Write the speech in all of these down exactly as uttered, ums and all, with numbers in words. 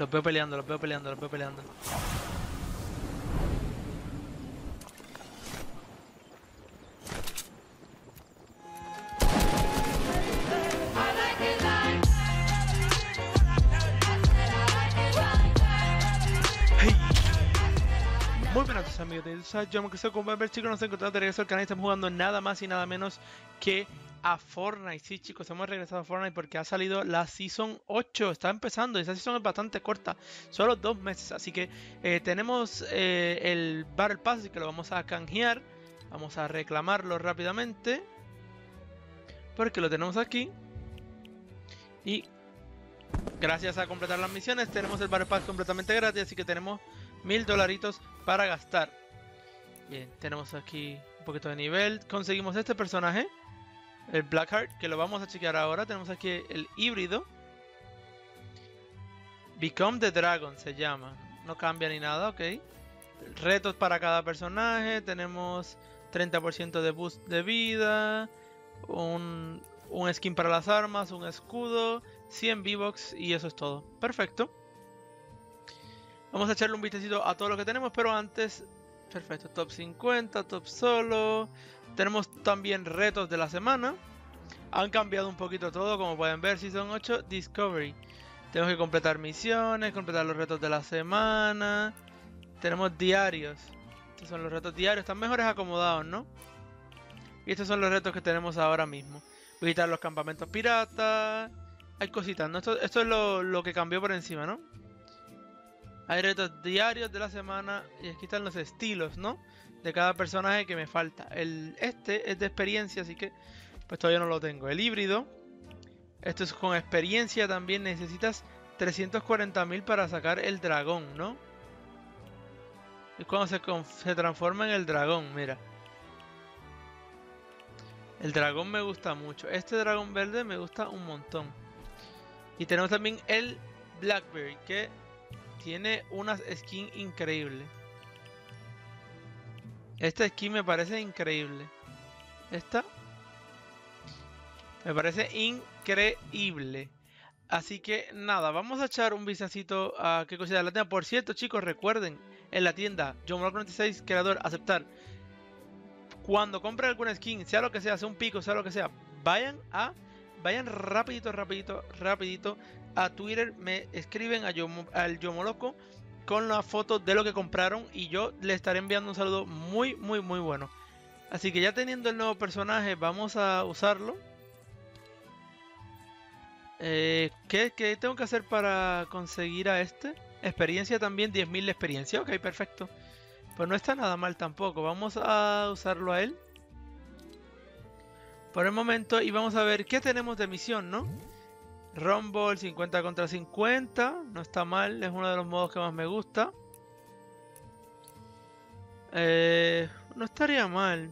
Los veo peleando, los veo peleando, los veo peleando. Muy buenas amigos de Jomoloco noventa y seis, como pueden ver chicos, nos encontramos de regreso al canal y estamos jugando nada más y nada menos que a Fortnite. Sí chicos, hemos regresado a Fortnite porque ha salido la Season ocho, está empezando y esa Season es bastante corta, solo dos meses. Así que eh, tenemos eh, el Battle Pass, así que lo vamos a canjear, vamos a reclamarlo rápidamente porque lo tenemos aquí. Y gracias a completar las misiones tenemos el Battle Pass completamente gratis, así que tenemos mil dolaritos para gastar. Bien, tenemos aquí un poquito de nivel. Conseguimos este personaje, el Blackheart, que lo vamos a chequear ahora. Tenemos aquí el híbrido. Become the Dragon se llama. No cambia ni nada, ok. Retos para cada personaje. Tenemos treinta por ciento de boost de vida. Un, un skin para las armas. Un escudo. cien V-Box y eso es todo. Perfecto. Vamos a echarle un vistecito a todo lo que tenemos, pero antes... Perfecto, top cincuenta, top solo... Tenemos también retos de la semana. Han cambiado un poquito todo, como pueden ver, Season ocho, Discovery. Tengo que completar misiones, completar los retos de la semana... Tenemos diarios. Estos son los retos diarios, están mejores acomodados, ¿no? Y estos son los retos que tenemos ahora mismo. Visitar los campamentos piratas... Hay cositas, ¿no? Esto, esto es lo, lo que cambió por encima, ¿no? Hay retos diarios de la semana y aquí están los estilos, ¿no? De cada personaje que me falta. El, este es de experiencia, así que pues todavía no lo tengo. El híbrido. Esto es con experiencia también. Necesitas trescientos cuarenta mil para sacar el dragón, ¿no? Es cuando se, se transforma en el dragón, mira. El dragón me gusta mucho. Este dragón verde me gusta un montón. Y tenemos también el Blackberry, que... tiene unas skins increíbles. Esta skin me parece increíble. Esta me parece increíble. Así que nada, vamos a echar un vistacito a qué cosita de la tienda. Por cierto chicos, recuerden, en la tienda Jomoloco noventa y seis, creador, aceptar. Cuando compren alguna skin, sea lo que sea, sea un pico, sea lo que sea, vayan a... Vayan rapidito, rapidito, rapidito a Twitter, me escriben a Yomo, al Jomoloco con la foto de lo que compraron y yo les estaré enviando un saludo muy, muy, muy bueno. Así que ya teniendo el nuevo personaje, vamos a usarlo. Eh, ¿qué, ¿Qué tengo que hacer para conseguir a este? Experiencia también, diez mil de experiencia. Ok, perfecto. Pues no está nada mal tampoco. Vamos a usarlo a él por el momento y vamos a ver qué tenemos de misión, ¿no? Rumble, cincuenta contra cincuenta, no está mal, es uno de los modos que más me gusta. Eh, no estaría mal.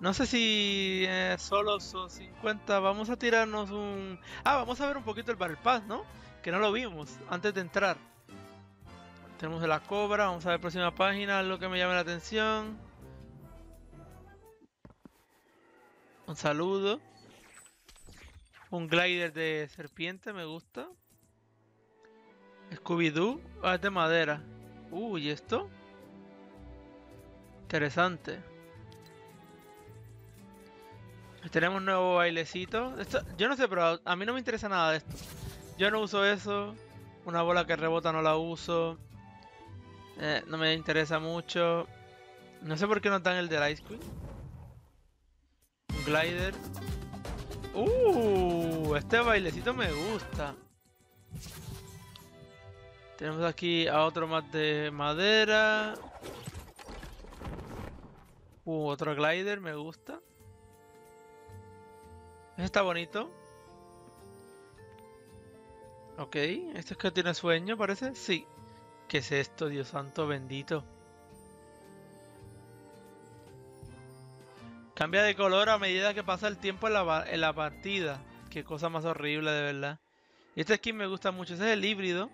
No sé si eh, solo son cincuenta, vamos a tirarnos un... Ah, vamos a ver un poquito el Battle Pass, ¿no? Que no lo vimos antes de entrar. Tenemos la Cobra, vamos a ver próxima página, lo que me llama la atención. Un saludo. Un glider de serpiente, me gusta. Scooby-Doo. Ah, es de madera. Uy, uh, esto. Interesante. Tenemos un nuevo bailecito. Esto, yo no sé, pero a mí no me interesa nada de esto. Yo no uso eso. Una bola que rebota no la uso. Eh, no me interesa mucho. No sé por qué no están el de Ice Queen. Glider. Uh, este bailecito me gusta. Tenemos aquí a otro más de madera. Uh, otro glider, me gusta. Este está bonito. Ok, esto es que tiene sueño, parece. Sí. ¿Qué es esto, Dios santo bendito? Cambia de color a medida que pasa el tiempo en la, en la partida. Qué cosa más horrible, de verdad. Y este skin me gusta mucho. Ese es el híbrido.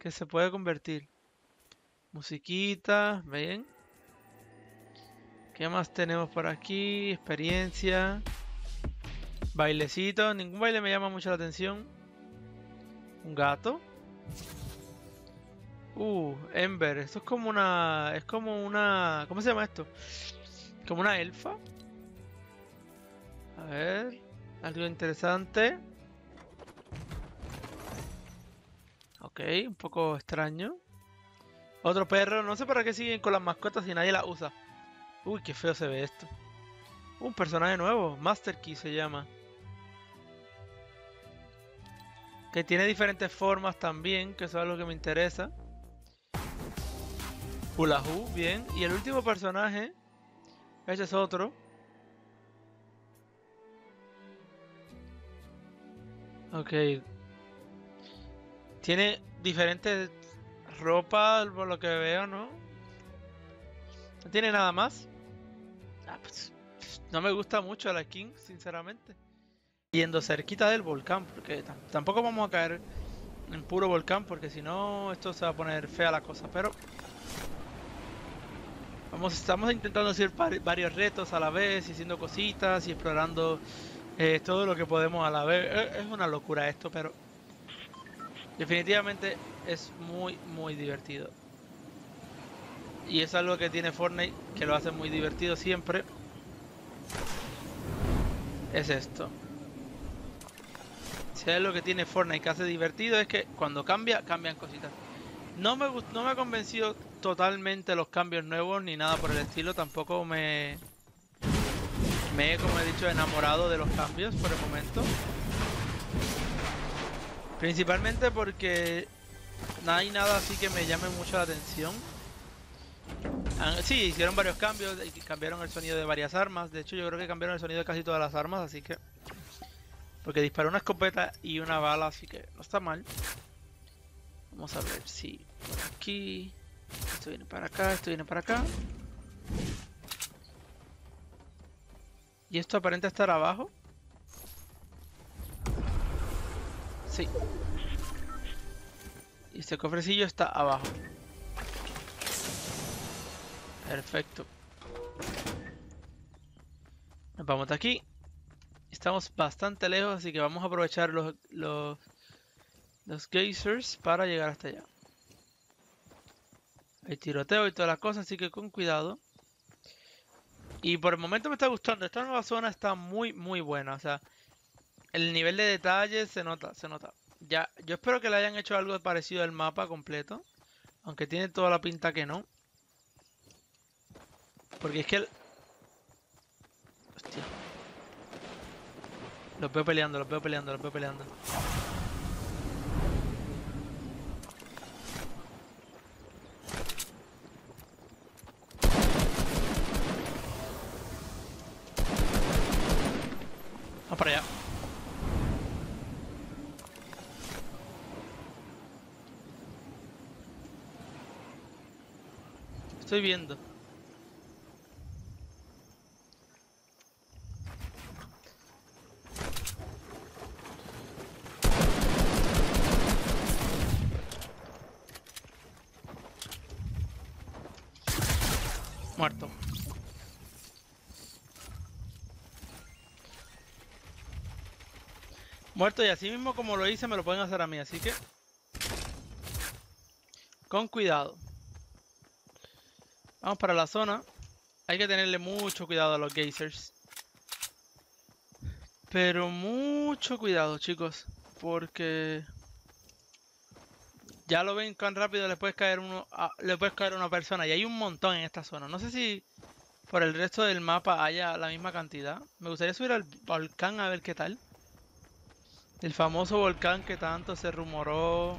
Que se puede convertir. Musiquita, ¿ven? ¿Qué más tenemos por aquí? Experiencia. Bailecito, ningún baile me llama mucho la atención. Un gato. Uh, Ember, esto es como una... Es como una... ¿Cómo se llama esto? Como una elfa. A ver... Algo interesante. Ok, un poco extraño. Otro perro, no sé para qué siguen con las mascotas si nadie las usa. Uy, qué feo se ve esto. Un personaje nuevo, Master Key se llama. Que tiene diferentes formas también, que eso es algo que me interesa. Hulahu, bien. Y el último personaje, este es otro. Ok. Tiene diferentes ropas, por lo que veo, ¿no? No tiene nada más. Ah, pues, no me gusta mucho la skin, sinceramente. Yendo cerquita del volcán, porque tampoco vamos a caer en puro volcán, porque si no, esto se va a poner fea la cosa. Pero vamos, estamos intentando hacer varios retos a la vez, y haciendo cositas, y explorando... Eh, todo lo que podemos a la vez. Eh, es una locura esto, pero definitivamente es muy muy divertido, y es algo que tiene Fortnite que lo hace muy divertido siempre, es esto. Si es lo que tiene Fortnite que hace divertido, es que cuando cambia, cambian cositas. No me gust- no me ha convencido totalmente los cambios nuevos ni nada por el estilo, tampoco me... Me he, como he dicho, enamorado de los cambios por el momento. Principalmente porque no hay nada así que me llame mucho la atención. Sí, hicieron varios cambios, cambiaron el sonido de varias armas. De hecho, yo creo que cambiaron el sonido de casi todas las armas, así que... Porque disparó una escopeta y una bala, así que no está mal. Vamos a ver si por aquí... Esto viene para acá, esto viene para acá. Y esto aparenta estar abajo. Sí. Y este cofrecillo está abajo. Perfecto. Nos vamos de aquí. Estamos bastante lejos, así que vamos a aprovechar los, los, los geysers para llegar hasta allá. Hay tiroteo y todas las cosas, así que con cuidado. Y por el momento me está gustando, esta nueva zona está muy muy buena, o sea, el nivel de detalle se nota, se nota. Ya, yo espero que le hayan hecho algo parecido al mapa completo, aunque tiene toda la pinta que no. Porque es que el... Hostia. Los veo peleando, los veo peleando, los veo peleando. Para allá. Estoy viendo. Muerto. Muerto, y así mismo como lo hice me lo pueden hacer a mí, así que con cuidado. Vamos para la zona. Hay que tenerle mucho cuidado a los geysers, pero mucho cuidado, chicos, porque ya lo ven tan rápido, le puede caer uno a, le puede caer una persona, y hay un montón en esta zona. No sé si por el resto del mapa haya la misma cantidad. Me gustaría subir al volcán a ver qué tal. El famoso volcán que tanto se rumoró.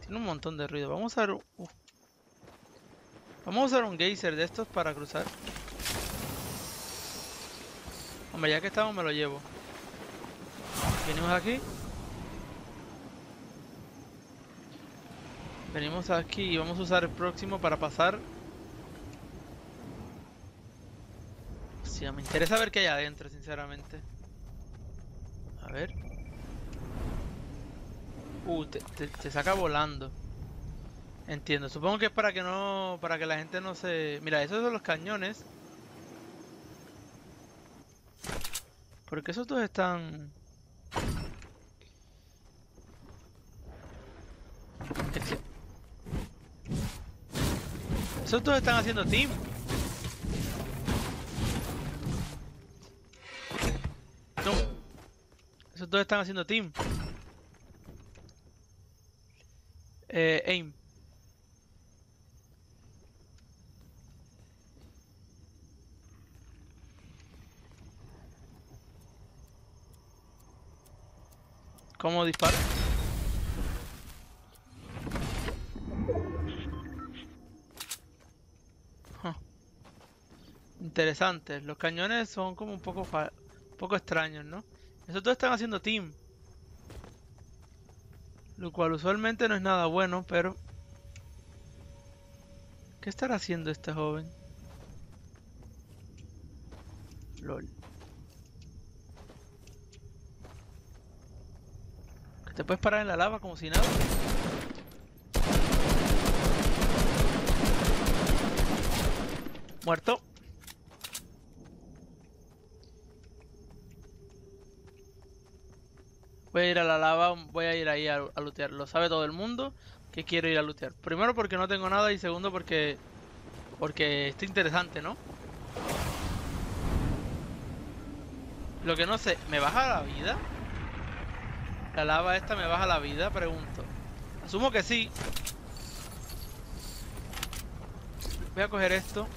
Tiene un montón de ruido. Vamos a usar... Uh. Vamos a usar un geyser de estos para cruzar. Hombre, ya que estamos me lo llevo. Venimos aquí. Venimos aquí y vamos a usar el próximo para pasar. Sí, me interesa ver qué hay adentro, sinceramente. A ver. Uh, te, te, te saca volando. Entiendo. Supongo que es para que no... Para que la gente no se... Mira, esos son los cañones. Porque esos dos están... Esos dos están haciendo team. No. Esos dos están haciendo team. Eh, aim. ¿Cómo disparo? Huh. Interesante. Los cañones son como un poco, un poco extraños, ¿no? Esos dos están haciendo team. Lo cual usualmente no es nada bueno, pero... ¿Qué estará haciendo este joven? LOL. Te puedes parar en la lava como si nada. Muerto. Voy a ir a la lava, voy a ir ahí a, a lootear. Lo sabe todo el mundo que quiero ir a lootear. Primero porque no tengo nada y segundo porque... Porque está interesante, ¿no? Lo que no sé, ¿me baja la vida? ¿La lava esta me baja la vida? Pregunto. Asumo que sí. Voy a coger esto.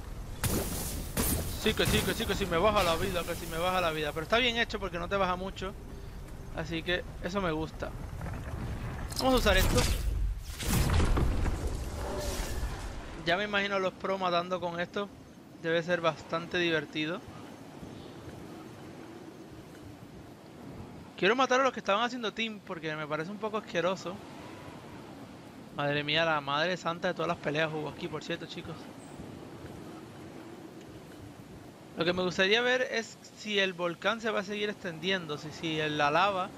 Sí, que sí, que sí, que sí me baja la vida, que sí me baja la vida. Pero está bien hecho porque no te baja mucho. Así que eso me gusta. Vamos a usar esto. Ya me imagino a los pros matando con esto. Debe ser bastante divertido. Quiero matar a los que estaban haciendo team porque me parece un poco asqueroso. Madre mía, la madre santa de todas las peleas hubo aquí, por cierto, chicos. Lo que me gustaría ver es si el volcán se va a seguir extendiendo, si, si la lava...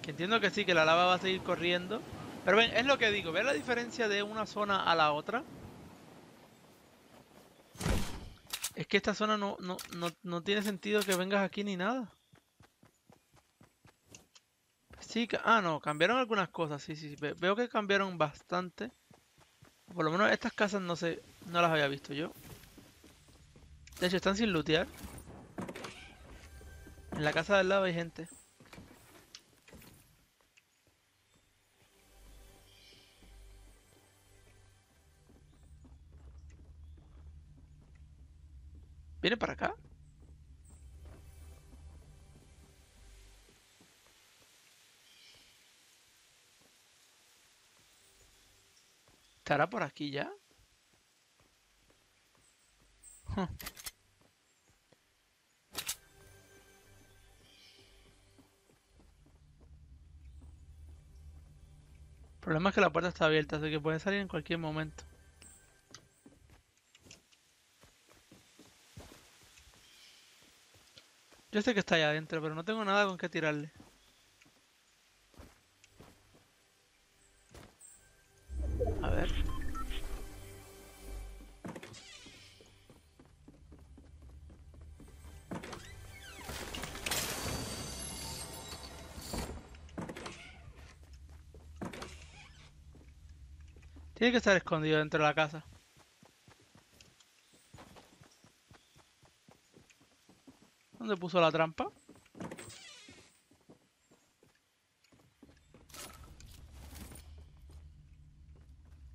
Que entiendo que sí, que la lava va a seguir corriendo. Pero ven, es lo que digo, ¿ves la diferencia de una zona a la otra? Es que esta zona no, no, no, no tiene sentido que vengas aquí ni nada. Sí, ah no, cambiaron algunas cosas, sí, sí, ve veo que cambiaron bastante. Por lo menos estas casas no sé, no las había visto yo. De hecho están sin lootear. En la casa del lado hay gente. ¿Viene para acá? ¿Estará por aquí ya? Huh. El problema es que la puerta está abierta, así que puede salir en cualquier momento. Yo sé que está allá adentro, pero no tengo nada con qué tirarle. A ver. Tiene que estar escondido dentro de la casa. ¿Dónde puso la trampa?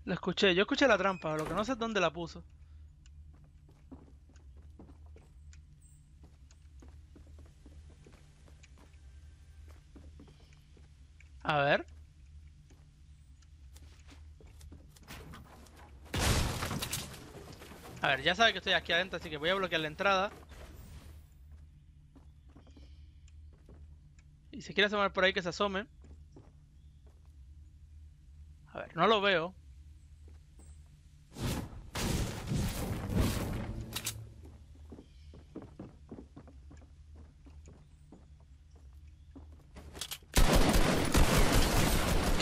La escuché, yo escuché la trampa, lo que no sé es dónde la puso. A ver. A ver, ya sabe que estoy aquí adentro, así que voy a bloquear la entrada. Y si quiere asomar por ahí, que se asome. A ver, no lo veo.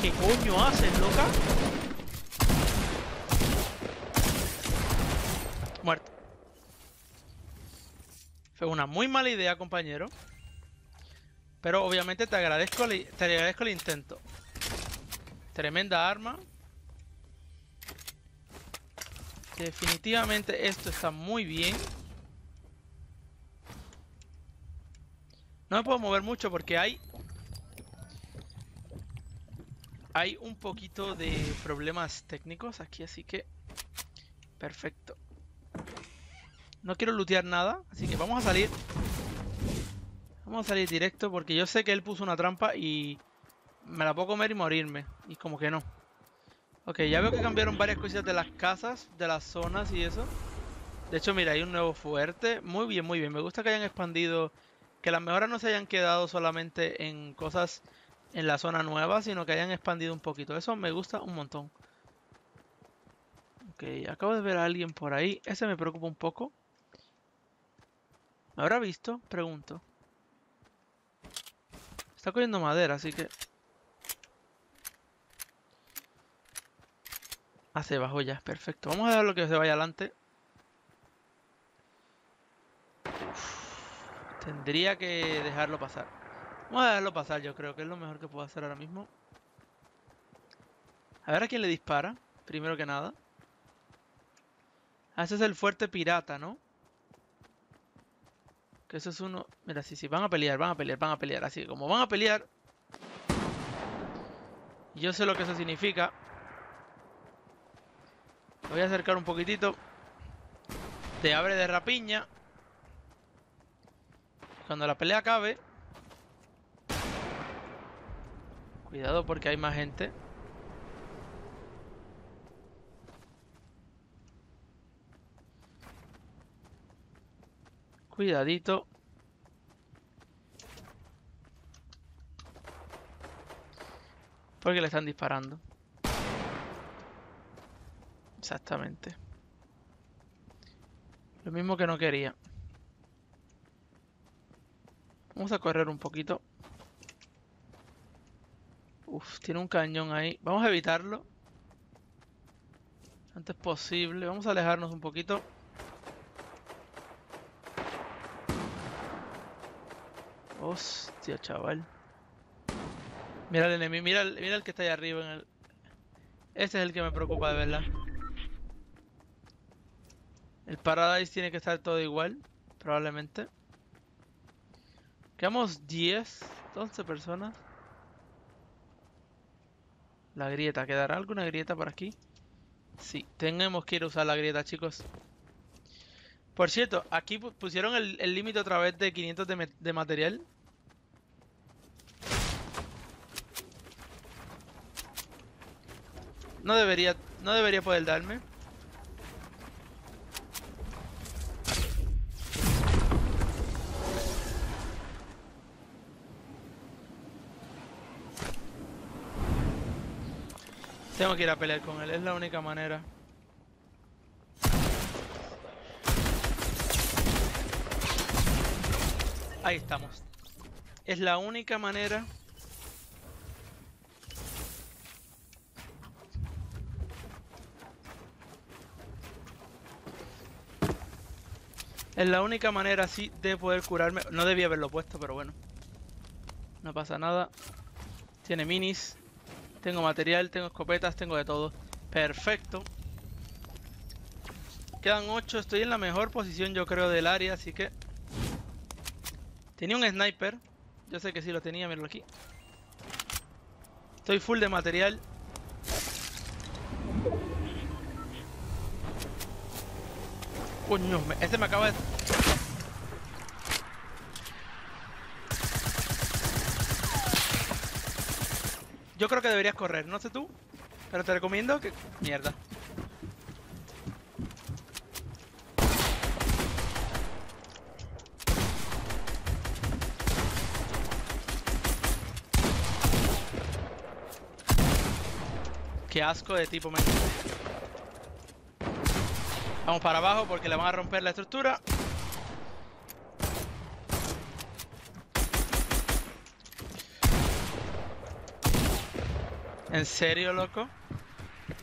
¿Qué coño haces, loca? Muerto. Fue una muy mala idea, compañero. Pero obviamente te agradezco, te agradezco el intento. Tremenda arma. Definitivamente esto está muy bien. No me puedo mover mucho porque hay... Hay un poquito de problemas técnicos aquí, así que... Perfecto. No quiero lootear nada, así que vamos a salir. Vamos a salir directo porque yo sé que él puso una trampa y... Me la puedo comer y morirme. Y como que no. Ok, ya veo que cambiaron varias cositas de las casas, de las zonas y eso. De hecho, mira, hay un nuevo fuerte. Muy bien, muy bien. Me gusta que hayan expandido... Que las mejoras no se hayan quedado solamente en cosas... En la zona nueva, sino que hayan expandido un poquito. Eso me gusta un montón. Ok, acabo de ver a alguien por ahí. Ese me preocupa un poco. ¿Me habrá visto? Pregunto. Está cogiendo madera, así que... Ah, se bajó ya. Perfecto. Vamos a dejarlo que se vaya adelante. Uf, tendría que dejarlo pasar. Vamos a dejarlo pasar, yo creo que es lo mejor que puedo hacer ahora mismo. A ver a quién le dispara, primero que nada. Ah, ese es el fuerte pirata, ¿no? Que eso es uno... Mira, sí, sí, van a pelear, van a pelear, van a pelear. Así que como van a pelear... Yo sé lo que eso significa. Lo voy a acercar un poquitito. Te abre de rapiña. Cuando la pelea acabe... Cuidado porque hay más gente. Cuidadito. Porque le están disparando. Exactamente. Lo mismo que no quería. Vamos a correr un poquito. Uf, tiene un cañón ahí. Vamos a evitarlo. Antes posible. Vamos a alejarnos un poquito. Hostia, chaval. Mira el enemigo. Mira el, mira el que está ahí arriba. En el... Este es el que me preocupa de verdad. El Paradise tiene que estar todo igual. Probablemente. Quedamos diez, once personas. La grieta, ¿quedará alguna grieta por aquí? Sí, tenemos que ir a usar la grieta, chicos. Por cierto, aquí pusieron el límite otra vez de quinientos de, de material. No debería, no debería poder darme. Tengo que ir a pelear con él, es la única manera. Ahí estamos. Es la única manera. Es la única manera así de poder curarme. No debía haberlo puesto, pero bueno. No pasa nada. Tiene minis. Tengo material, tengo escopetas, tengo de todo. Perfecto. Quedan ocho. Estoy en la mejor posición, yo creo, del área, así que... Tenía un sniper. Yo sé que sí lo tenía, míralo aquí. Estoy full de material. Coño, este me acaba de... Yo creo que deberías correr, no sé tú, pero te recomiendo que... Mierda. Qué asco de tipo, man. Vamos para abajo porque le van a romper la estructura. ¿En serio, loco?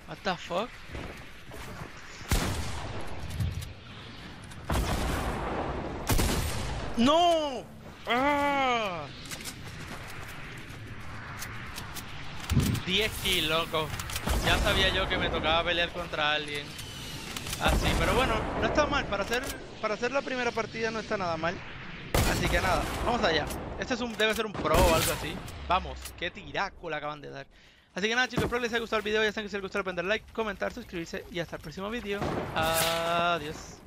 What the fuck? ¡No! ¡Ah! diez kills, loco. Ya sabía yo que me tocaba pelear contra alguien así, pero bueno, no está mal. Para hacer, para hacer la primera partida no está nada mal. Así que nada, vamos allá. Este es un, debe ser un pro o algo así. Vamos, qué tiraco le acaban de dar. Así que nada chicos, espero que les haya gustado el video. Ya saben que si les gustó, le pueden dar like, comentar, suscribirse. Y hasta el próximo video. Adiós.